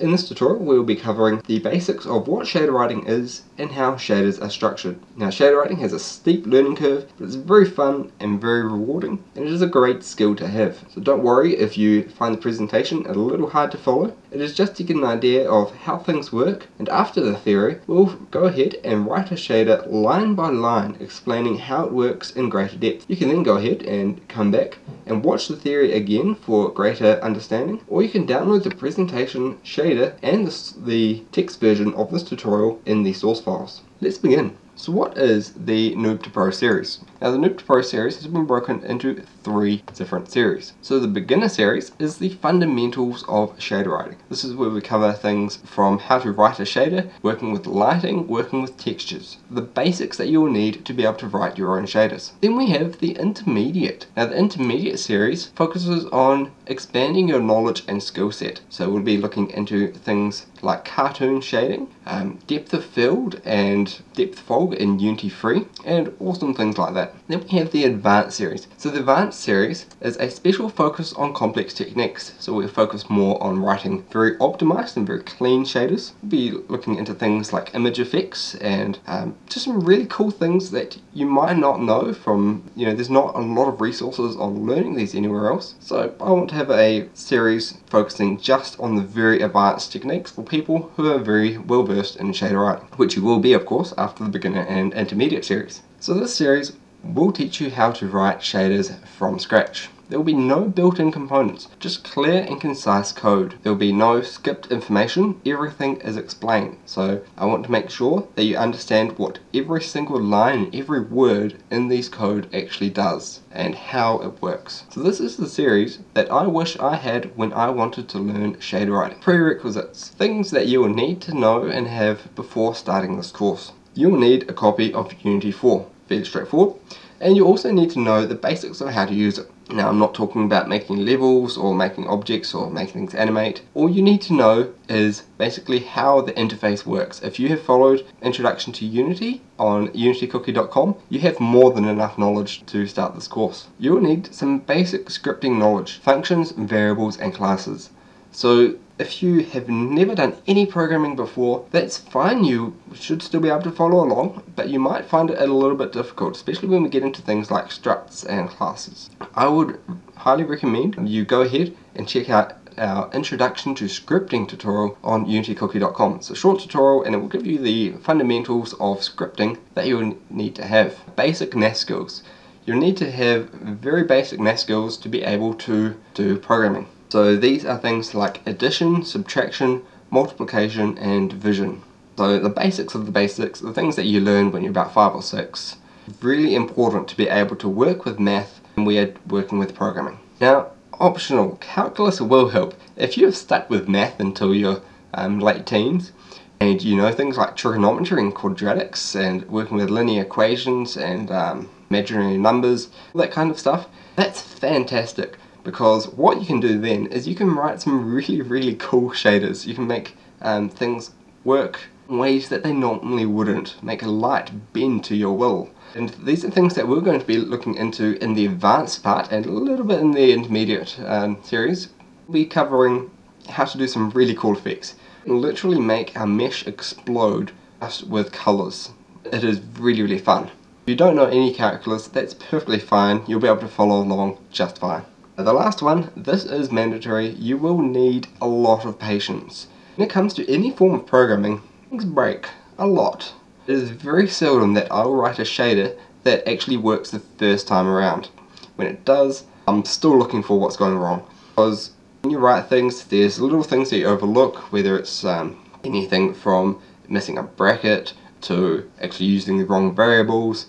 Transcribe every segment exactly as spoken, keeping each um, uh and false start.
In this tutorial we will be covering the basics of what shader writing is and how shaders are structured. Now shader writing has a steep learning curve, but it's very fun and very rewarding, and it is a great skill to have. So don't worry if you find the presentation a little hard to follow, it is just to get an idea of how things work, and after the theory we'll go ahead and write a shader line by line explaining how it works in greater depth. You can then go ahead and come back and watch the theory again for greater understanding, or you can download the presentation shader and the, the text version of this tutorial in the source files. Let's begin. So what is the Noob to Pro series? Now the Noob to Pro series has been broken into three different series. So the beginner series is the fundamentals of shader writing. This is where we cover things from how to write a shader, working with lighting, working with textures, the basics that you will need to be able to write your own shaders. Then we have the intermediate. Now the intermediate series focuses on expanding your knowledge and skill set. So we'll be looking into things like cartoon shading, um, depth of field and depth fog in Unity free, and awesome things like that. Then we have the advanced series. So the advanced series is a special focus on complex techniques. So we'll focus more on writing very optimized and very clean shaders. We'll be looking into things like image effects and um, just some really cool things that you might not know from, you know, there's not a lot of resources on learning these anywhere else. So I want to have a series focusing just on the very advanced techniques for people who are very well versed in shader writing, which you will be of course after the beginner and intermediate series. So this series will teach you how to write shaders from scratch. There will be no built-in components, just clear and concise code. There will be no skipped information, everything is explained. So I want to make sure that you understand what every single line, every word in these code actually does and how it works. So this is the series that I wish I had when I wanted to learn shader writing. Prerequisites, things that you will need to know and have before starting this course. You will need a copy of Unity four, fairly straightforward, and you also need to know the basics of how to use it. Now I'm not talking about making levels or making objects or making things animate. All you need to know is basically how the interface works. If you have followed Introduction to Unity on unity cookie dot com, you have more than enough knowledge to start this course. You will need some basic scripting knowledge, functions, variables and classes. So if you have never done any programming before, that's fine, you should still be able to follow along, but you might find it a little bit difficult, especially when we get into things like structs and classes. I would highly recommend you go ahead and check out our Introduction to Scripting tutorial on unity cookie dot com. It's a short tutorial and it will give you the fundamentals of scripting that you'll need to have. Basic math skills. You'll need to have very basic math skills to be able to do programming. So these are things like addition, subtraction, multiplication and division. So the basics of the basics, the things that you learn when you're about five or six. Really important to be able to work with math when we are working with programming. Now optional, calculus will help. If you have stuck with math until your um, late teens, and you know things like trigonometry and quadratics and working with linear equations and um, imaginary numbers, all that kind of stuff, that's fantastic. Because what you can do then is you can write some really, really cool shaders. You can make um, things work in ways that they normally wouldn't. Make a light bend to your will. And these are things that we're going to be looking into in the advanced part and a little bit in the intermediate um, series. We'll be covering how to do some really cool effects. We'll literally make our mesh explode just with colours. It is really, really fun. If you don't know any calculus, that's perfectly fine. You'll be able to follow along just fine. The last one, this is mandatory, you will need a lot of patience. When it comes to any form of programming, things break a lot. It is very seldom that I will write a shader that actually works the first time around. When it does, I'm still looking for what's going wrong. Because when you write things, there's little things that you overlook, whether it's um, anything from missing a bracket to actually using the wrong variables.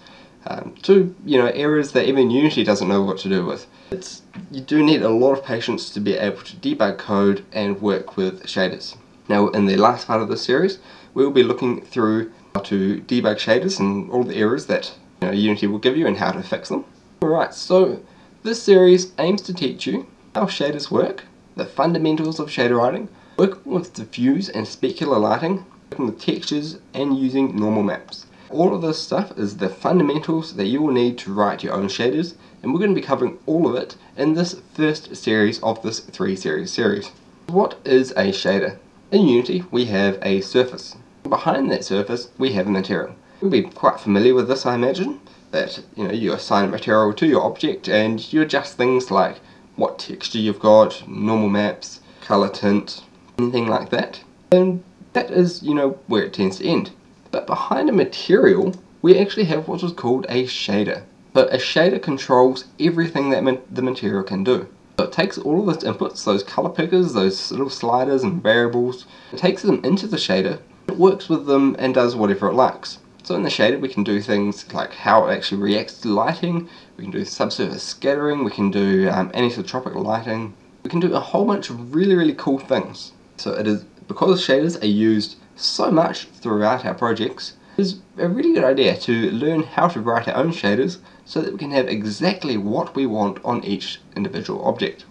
Um, to, you know, errors that even Unity doesn't know what to do with. It's, you do need a lot of patience to be able to debug code and work with shaders. Now in the last part of this series we'll be looking through how to debug shaders and all the errors that, you know, Unity will give you and how to fix them. Alright, so this series aims to teach you how shaders work, the fundamentals of shader writing, working with diffuse and specular lighting, working with textures and using normal maps. All of this stuff is the fundamentals that you will need to write your own shaders, and we're going to be covering all of it in this first series of this three series series. What is a shader? In Unity we have a surface. Behind that surface we have a material. You'll be quite familiar with this, I imagine, that you know you assign a material to your object and you adjust things like what texture you've got, normal maps, colour tint, anything like that. And that is, you know, where it tends to end. But behind a material we actually have what is called a shader. But a shader controls everything that ma the material can do. So it takes all of its inputs, those colour pickers, those little sliders and variables, it takes them into the shader, it works with them and does whatever it likes. So in the shader we can do things like how it actually reacts to lighting, we can do subsurface scattering, we can do um, anisotropic lighting, we can do a whole bunch of really really cool things. So it is, because shaders are used so much throughout our projects, it is a really good idea to learn how to write our own shaders so that we can have exactly what we want on each individual object.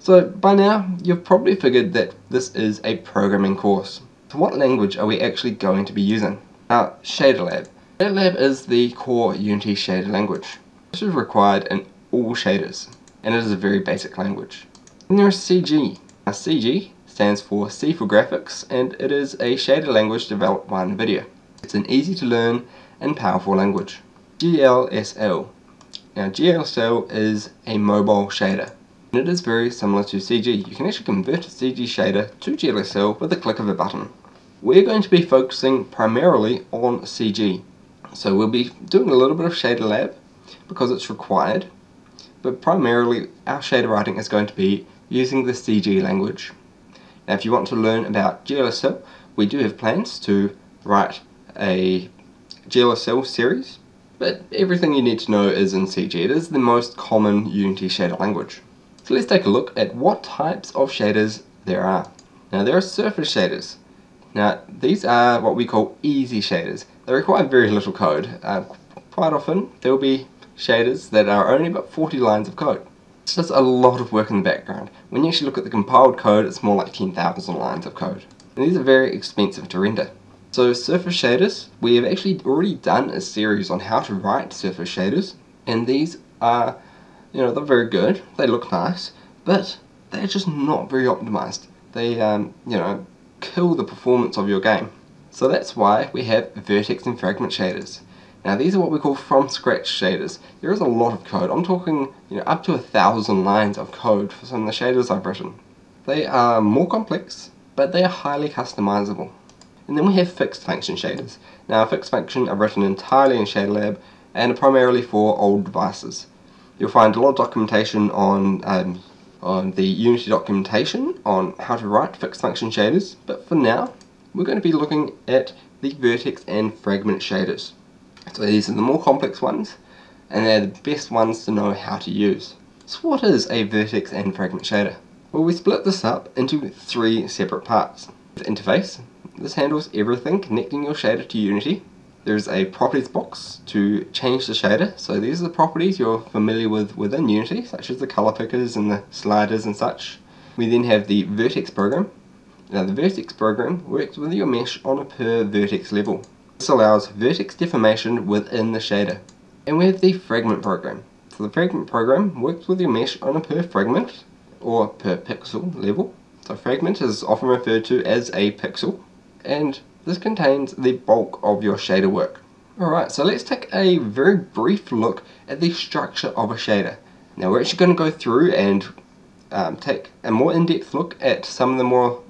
So by now you've probably figured that this is a programming course. So what language are we actually going to be using? Now, Shader Lab. Shader Lab is the core Unity shader language. This is required in all shaders, and it is a very basic language. Then there is C G. Now C G stands for C for graphics, and it is a shader language developed by NVIDIA. It's an easy to learn and powerful language. G L S L. Now G L S L is a mobile shader and it is very similar to C G. You can actually convert a C G shader to G L S L with a click of a button. We're going to be focusing primarily on C G. So we'll be doing a little bit of Shader Lab because it's required, but primarily our shader writing is going to be using the C G language. Now if you want to learn about G L S L, we do have plans to write a G L S L series. But everything you need to know is in C G. It is the most common Unity shader language. So let's take a look at what types of shaders there are. Now there are surface shaders. Now these are what we call easy shaders. They require very little code. Uh, quite often there will be shaders that are only about forty lines of code. It's just a lot of work in the background. When you actually look at the compiled code, it's more like ten thousand lines of code. And these are very expensive to render. So surface shaders, we have actually already done a series on how to write surface shaders, and these are, you know, they're very good, they look nice, but they're just not very optimized. They, um, you know, kill the performance of your game. So that's why we have vertex and fragment shaders. Now these are what we call from scratch shaders. There is a lot of code. I'm talking, you know, up to a thousand lines of code for some of the shaders I've written. They are more complex, but they are highly customizable. And then we have fixed function shaders. Now fixed function are written entirely in Shader Lab and are primarily for old devices. You'll find a lot of documentation on, um, on the Unity documentation on how to write fixed function shaders, but for now we're going to be looking at the vertex and fragment shaders. So these are the more complex ones and they're the best ones to know how to use. So what is a vertex and fragment shader? Well, we split this up into three separate parts. The interface. This handles everything connecting your shader to Unity. There is a properties box to change the shader, so these are the properties you're familiar with within Unity, such as the colour pickers and the sliders and such. We then have the vertex program. Now the vertex program works with your mesh on a per vertex level. This allows vertex deformation within the shader. And we have the fragment program. So the fragment program works with your mesh on a per fragment or per pixel level. So fragment is often referred to as a pixel, and this contains the bulk of your shader work. Alright, so let's take a very brief look at the structure of a shader. Now we're actually going to go through and um, take a more in-depth look at some of the more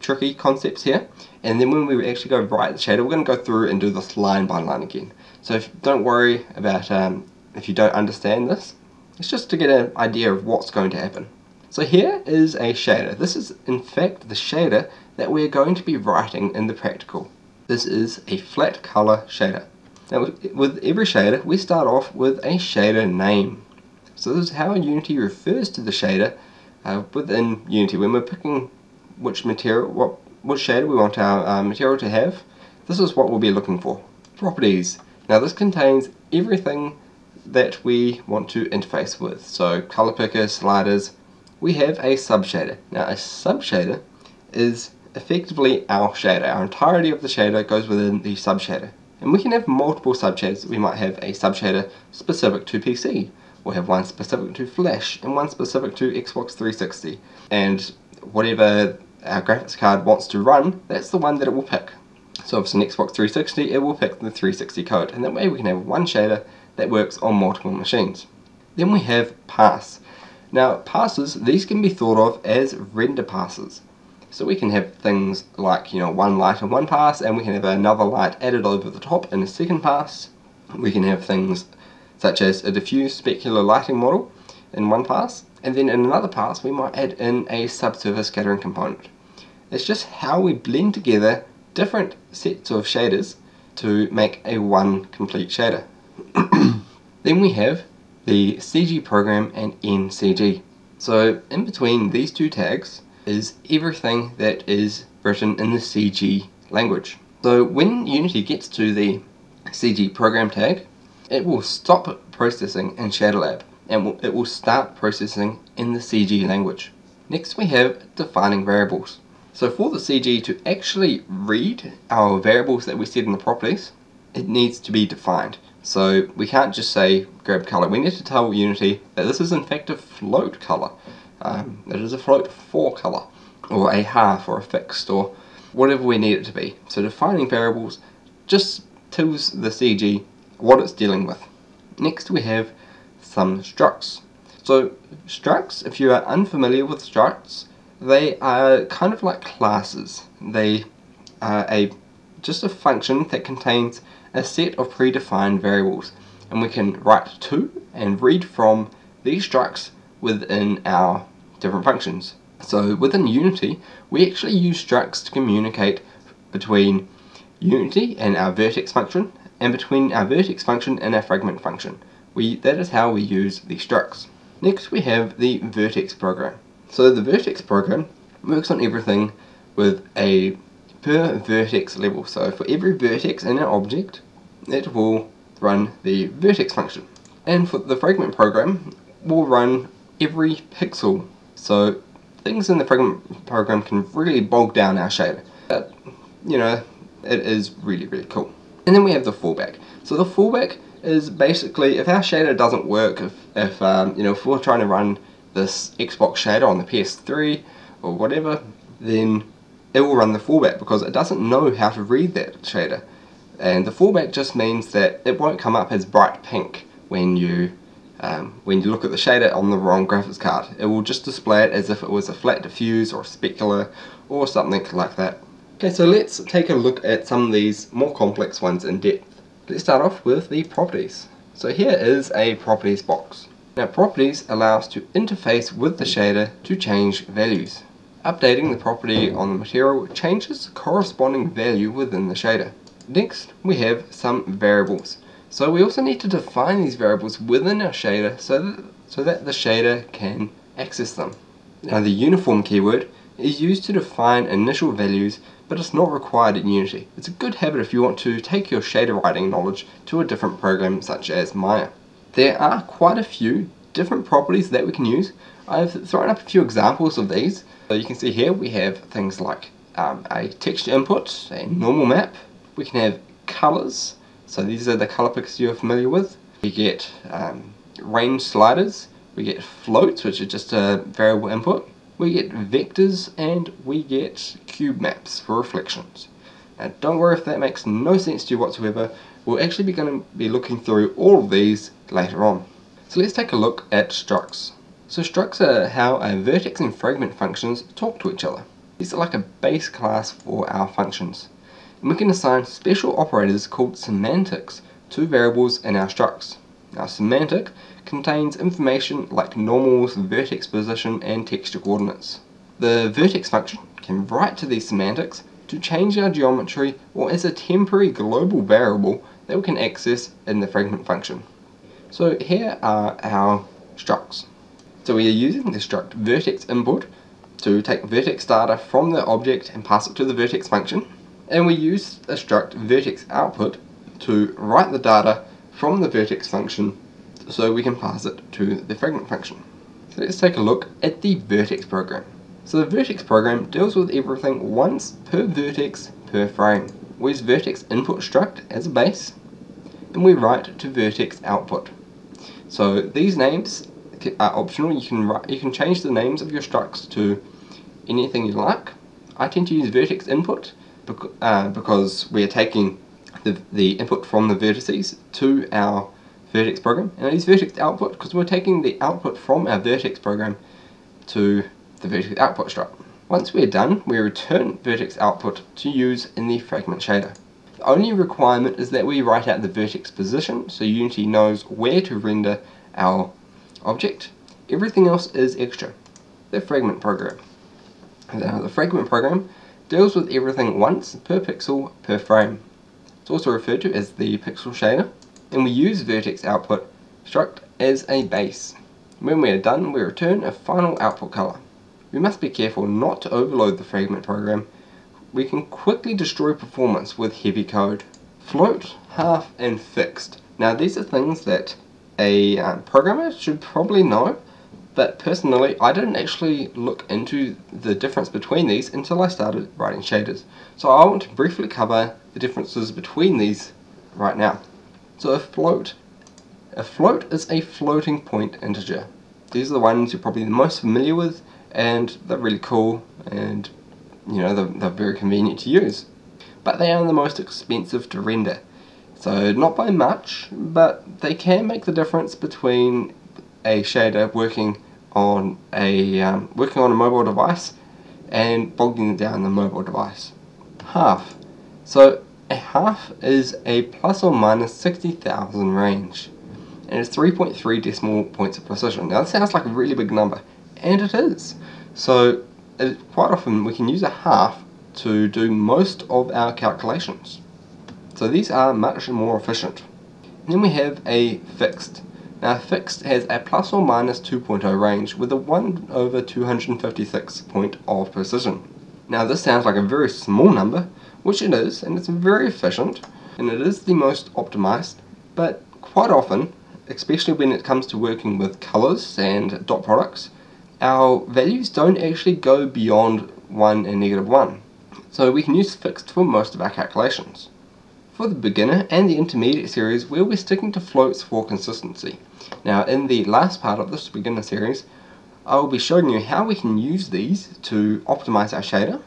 tricky concepts here, and then when we actually go write the shader, we're going to go through and do this line by line again. So if, don't worry about um, if you don't understand this, it's just to get an idea of what's going to happen. So here is a shader. This is in fact the shader that we're going to be writing in the practical. This is a flat color shader. Now with every shader we start off with a shader name. So this is how Unity refers to the shader uh, within Unity. When we're picking which material, what, what shader we want our uh, material to have, this is what we'll be looking for. Properties. Now this contains everything that we want to interface with. So color picker, sliders. We have a subshader. Now a subshader is effectively our shader. Our entirety of the shader goes within the subshader. And we can have multiple subshaders. We might have a subshader specific to P C. We'll have one specific to Flash and one specific to Xbox three sixty. And whatever our graphics card wants to run, that's the one that it will pick. So if it's an Xbox three sixty, it will pick the three sixty code, and that way we can have one shader that works on multiple machines. Then we have pass. Now passes, these can be thought of as render passes. So we can have things like, you know, one light in one pass, and we can have another light added over the top in a second pass. We can have things such as a diffuse specular lighting model in one pass, and then in another pass we might add in a subsurface scattering component. It's just how we blend together different sets of shaders to make a one complete shader. Then we have the C G program and N C G. So in between these two tags is everything that is written in the C G language. So when Unity gets to the C G program tag, it will stop processing in Shader Lab and it will start processing in the C G language. Next we have defining variables. So for the C G to actually read our variables that we set in the properties, it needs to be defined. So we can't just say grab color. We need to tell Unity that this is in fact a float color. Um, it is a float for color, or a half, or a fixed, or whatever we need it to be. So defining variables just tells the C G what it's dealing with. Next we have some structs. So structs, if you are unfamiliar with structs, they are kind of like classes. They are a just a function that contains a set of predefined variables, and we can write to and read from these structs within our different functions. So within Unity, we actually use structs to communicate between Unity and our vertex function, and between our vertex function and our fragment function. We, that is how we use the structs. Next we have the vertex program. So the vertex program works on everything with a per vertex level. So for every vertex in our object, it will run the vertex function. And for the fragment program, we'll run every pixel. So things in the fragment program can really bog down our shader. But, you know, it is really, really cool. And then we have the fallback. So the fallback is basically, if our shader doesn't work, if, if um, you know, if we're trying to run this Xbox shader on the P S three or whatever, then it will run the fallback because it doesn't know how to read that shader. And the fallback just means that it won't come up as bright pink when you um, when you look at the shader on the wrong graphics card. It will just display it as if it was a flat diffuse or a specular or something like that. Okay, so let's take a look at some of these more complex ones in depth. Let's start off with the properties. So here is a properties box. Now properties allow us to interface with the shader to change values. Updating the property on the material changes the corresponding value within the shader. Next we have some variables. So we also need to define these variables within our shader so that, so that the shader can access them. Now the uniform keyword is used to define initial values, but it's not required in Unity. It's a good habit if you want to take your shader writing knowledge to a different program such as Maya. There are quite a few different properties that we can use. I've thrown up a few examples of these. So you can see here we have things like um, a texture input, a normal map. We can have colors, so these are the color picks you're familiar with. We get um, range sliders, we get floats, which are just a variable input. We get vectors and we get cube maps for reflections. Now don't worry if that makes no sense to you whatsoever, we're actually be going to be looking through all of these later on. So let's take a look at structs. So structs are how our vertex and fragment functions talk to each other. These are like a base class for our functions. And we can assign special operators called semantics to variables in our structs. Now semantic contains information like normals, vertex position and texture coordinates. The vertex function can write to these semantics to change our geometry or as a temporary global variable that we can access in the fragment function. So here are our structs. So we are using the struct vertex input to take vertex data from the object and pass it to the vertex function, and we use the struct vertex output to write the data from the vertex function so we can pass it to the fragment function. So let's take a look at the vertex program. So the vertex program deals with everything once per vertex per frame. We use vertex input struct as a base and we write to vertex output. So these names are optional, you can, you can change the names of your structs to anything you like. I tend to use vertex input bec uh, because we're taking the, the input from the vertices to our vertex program, and I use vertex output because we're taking the output from our vertex program to the vertex output strut. Once we're done, we return vertex output to use in the fragment shader. The only requirement is that we write out the vertex position so Unity knows where to render our object. Everything else is extra. The fragment program. Now, the fragment program deals with everything once per pixel per frame. It's also referred to as the pixel shader, and we use vertex output struct as a base. When we are done, we return a final output color. We must be careful not to overload the fragment program. We can quickly destroy performance with heavy code. Float, half, and fixed. Now these are things that a uh, programmer should probably know, but personally I didn't actually look into the difference between these until I started writing shaders. So I want to briefly cover the differences between these right now. So a float, a float is a floating point integer. These are the ones you're probably the most familiar with, and they're really cool, and you know they're, they're very convenient to use, but they are the most expensive to render, so not by much, but they can make the difference between a shader working on a um, working on a mobile device and bogging down the mobile device. Half, so a half is a plus or minus sixty thousand range, and it's three point three decimal points of precision. Now that sounds like a really big number, and it is. So it, quite often we can use a half to do most of our calculations. So these are much more efficient. And then we have a fixed. Now fixed has a plus or minus two point oh range with a one over two hundred fifty-six point of precision. Now this sounds like a very small number, which it is, and it's very efficient, and it is the most optimized, but quite often, especially when it comes to working with colors and dot products, our values don't actually go beyond one and negative one. So we can use fixed for most of our calculations. For the beginner and the intermediate series, we'll be sticking to floats for consistency. Now in the last part of this beginner series, I will be showing you how we can use these to optimize our shader.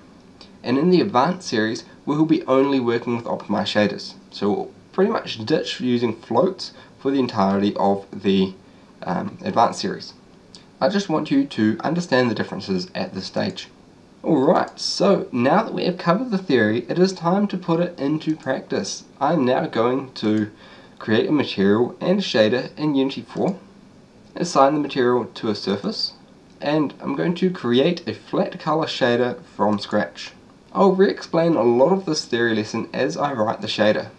And in the advanced series, we'll be only working with optimized shaders. So we'll pretty much ditch using floats for the entirety of the um, advanced series. I just want you to understand the differences at this stage. Alright, so now that we have covered the theory, it is time to put it into practice. I'm now going to create a material and a shader in Unity four, assign the material to a surface, and I'm going to create a flat color shader from scratch. I'll re-explain a lot of this theory lesson as I write the shader.